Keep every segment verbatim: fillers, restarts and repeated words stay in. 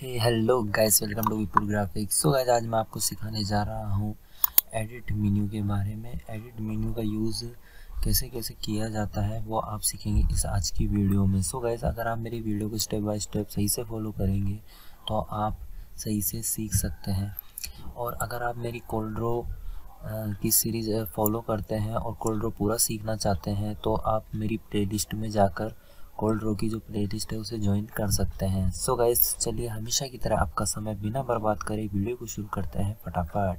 Hello guys, welcome to Vipur graphics. So guys, आज मैं आपको सिखाने जा रहा हूँ एडिट मेन्यू के बारे में। एडिट मेन्यू का यूज़ कैसे कैसे किया जाता है वो आप सीखेंगे इस आज की वीडियो में। सो गाइस, अगर आप मेरी वीडियो को स्टेप बाय स्टेप सही से फॉलो करेंगे तो आप सही से सीख सकते हैं। और अगर आप मेरी CorelDRAw की सीरीज़ फॉलो करते हैं और CorelDRAW पूरा सीखना चाहते हैं तो आप मेरी प्ले लिस्ट में जाकर CorelDRAW की जो प्लेलिस्ट है उसे ज्वाइन कर सकते हैं। सो so गाइस, चलिए हमेशा की तरह आपका समय बिना बर्बाद करे वीडियो को शुरू करते हैं फटाफट।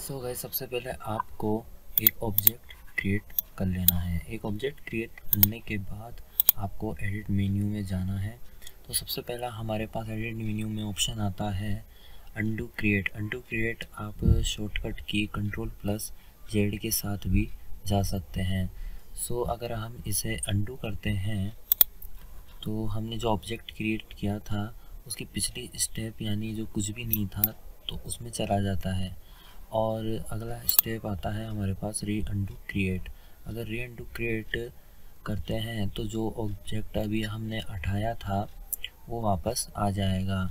सो so गाइस, सबसे पहले आपको एक ऑब्जेक्ट क्रिएट कर लेना है। एक ऑब्जेक्ट क्रिएट करने के बाद आपको एडिट मेन्यू में जाना है। तो सबसे पहला हमारे पास एडिट मेन्यू में ऑप्शन आता है अंडू क्रिएट। अंडू क्रिएट आप shortcut key control plus Z के साथ भी जा सकते हैं। सो so, अगर हम इसे अंडू करते हैं तो हमने जो ऑब्जेक्ट क्रिएट किया था उसकी पिछली स्टेप यानी जो कुछ भी नहीं था तो उसमें चला जाता है। और अगला स्टेप आता है हमारे पास री अंडू क्रिएट। अगर री अंडू क्रिएट करते हैं तो जो ऑब्जेक्ट अभी हमने हटाया था वो वापस आ जाएगा।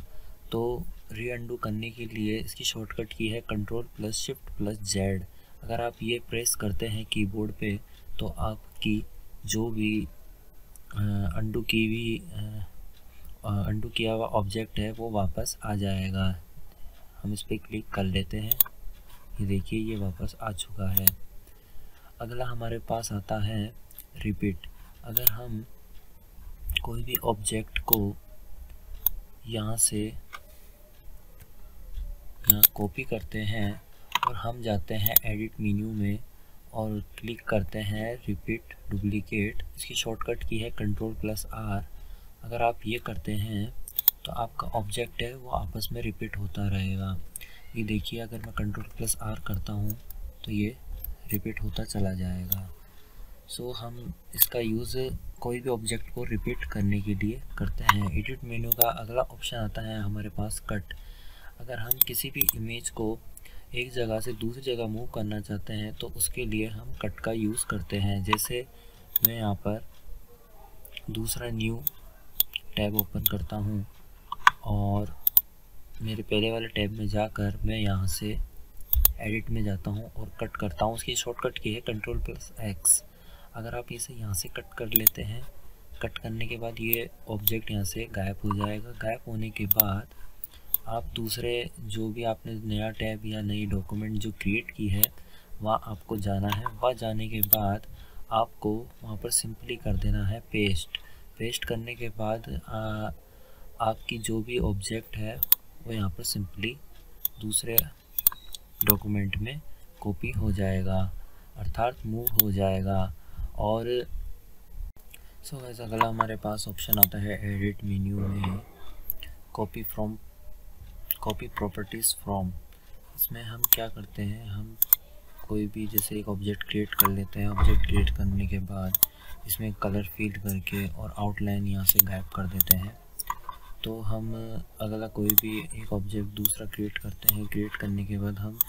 तो री अंडू करने के लिए इसकी शॉर्टकट की है control plus shift plus Z. अगर आप ये प्रेस करते हैं कीबोर्ड पे तो आपकी जो भी अंडू की भी अंडू किया हुआ ऑब्जेक्ट है वो वापस आ जाएगा। हम इस पर क्लिक कर लेते हैं, ये देखिए ये वापस आ चुका है। अगला हमारे पास आता है रिपीट। अगर हम कोई भी ऑब्जेक्ट को यहाँ से यहाँ कॉपी करते हैं और हम जाते हैं एडिट मेन्यू में और क्लिक करते हैं रिपीट डुप्लीकेट। इसकी शॉर्टकट की है कंट्रोल प्लस आर। अगर आप ये करते हैं तो आपका ऑब्जेक्ट है वो आपस में रिपीट होता रहेगा। ये देखिए, अगर मैं कंट्रोल प्लस आर करता हूँ तो ये रिपीट होता चला जाएगा। सो so, हम इसका यूज़ कोई भी ऑब्जेक्ट को रिपीट करने के लिए करते हैं। एडिट मेन्यू का अगला ऑप्शन आता है हमारे पास कट। अगर हम किसी भी इमेज को एक जगह से दूसरी जगह मूव करना चाहते हैं तो उसके लिए हम कट का यूज़ करते हैं। जैसे मैं यहाँ पर दूसरा न्यू टैब ओपन करता हूँ और मेरे पहले वाले टैब में जाकर मैं यहाँ से एडिट में जाता हूँ और कट करता हूँ। उसकी शॉर्टकट की है कंट्रोल प्लस एक्स। अगर आप इसे यहाँ से कट कर लेते हैं, कट करने के बाद ये ऑब्जेक्ट यहाँ से गायब हो जाएगा। गायब होने के बाद आप दूसरे जो भी आपने नया टैब या नई डॉक्यूमेंट जो क्रिएट की है वहाँ आपको जाना है। वहाँ जाने के बाद आपको वहाँ पर सिंपली कर देना है पेस्ट। पेस्ट करने के बाद आ, आपकी जो भी ऑब्जेक्ट है वो यहाँ पर सिंपली दूसरे डॉक्यूमेंट में कॉपी हो जाएगा, अर्थात मूव हो जाएगा। और सो गाइस, अगला हमारे पास ऑप्शन आता है एडिट मेन्यू में copy from copy properties from. इसमें हम क्या करते हैं, हम कोई भी जैसे एक ऑब्जेक्ट क्रिएट कर लेते हैं। ऑब्जेक्ट क्रिएट करने के बाद इसमें कलर फील करके और आउटलाइन यहाँ से गायब कर देते हैं। तो हम अगला कोई भी एक ऑब्जेक्ट दूसरा क्रिएट करते हैं। क्रिएट करने के बाद हम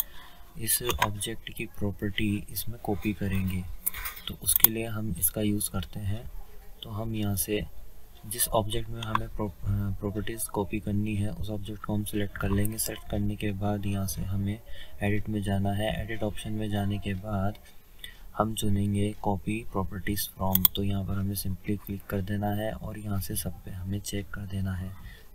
इस ऑब्जेक्ट की प्रॉपर्टी इसमें कॉपी करेंगे, तो उसके लिए हम इसका यूज़ करते हैं। तो हम यहाँ से जिस ऑब्जेक्ट में हमें प्रॉपर्टीज़ कॉपी करनी है उस ऑब्जेक्ट को हम सिलेक्ट कर लेंगे। सेलेक्ट करने के बाद यहाँ से हमें एडिट में जाना है। एडिट ऑप्शन में जाने के बाद हम चुनेंगे कॉपी प्रॉपर्टीज़ फ्रॉम। तो यहाँ पर हमें सिंपली क्लिक कर देना है और यहाँ से सब पे हमें चेक कर देना है।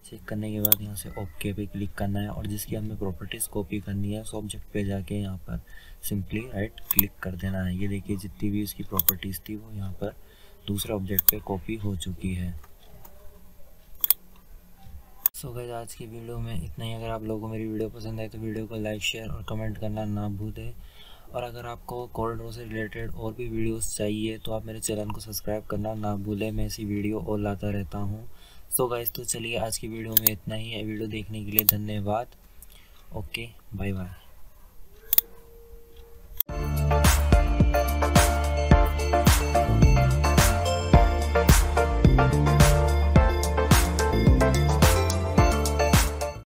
चेक करने के बाद यहाँ से ओके पे क्लिक करना है और जिसकी हमें प्रॉपर्टीज़ कॉपी करनी है उस ऑब्जेक्ट पे जाके यहाँ पर सिंपली राइट क्लिक कर देना है। ये देखिए, जितनी भी इसकी प्रॉपर्टीज़ थी वो यहाँ पर दूसरे ऑब्जेक्ट पे कॉपी हो चुकी है। सो गाइस, आज की वीडियो में इतना ही। अगर आप लोगों को मेरी वीडियो पसंद आए तो वीडियो को लाइक शेयर और कमेंट करना ना भूलें। और अगर आपको CorelDRAW से रिलेटेड और भी वीडियोस चाहिए तो आप मेरे चैनल को सब्सक्राइब करना ना भूलें। मैं ऐसी वीडियो और लाता रहता हूँ। सो गाइस, तो चलिए आज की वीडियो में इतना ही है। वीडियो देखने के लिए धन्यवाद। Okay, bye bye.